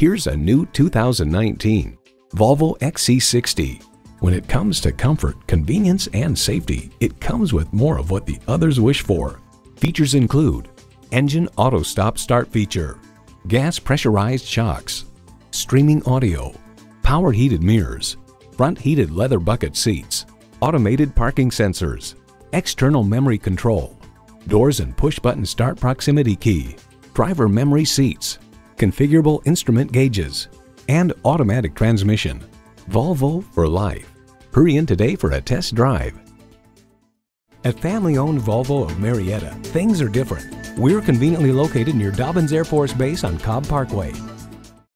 Here's a new 2019 Volvo XC60. When it comes to comfort, convenience, and safety, it comes with more of what the others wish for. Features include engine auto stop start feature, gas pressurized shocks, streaming audio, power heated mirrors, front heated leather bucket seats, automated parking sensors, external memory control, doors and push button start proximity key, driver memory seats, configurable instrument gauges, and automatic transmission. Volvo for life. Hurry in today for a test drive. At family-owned Volvo of Marietta, things are different. We're conveniently located near Dobbins Air Force Base on Cobb Parkway.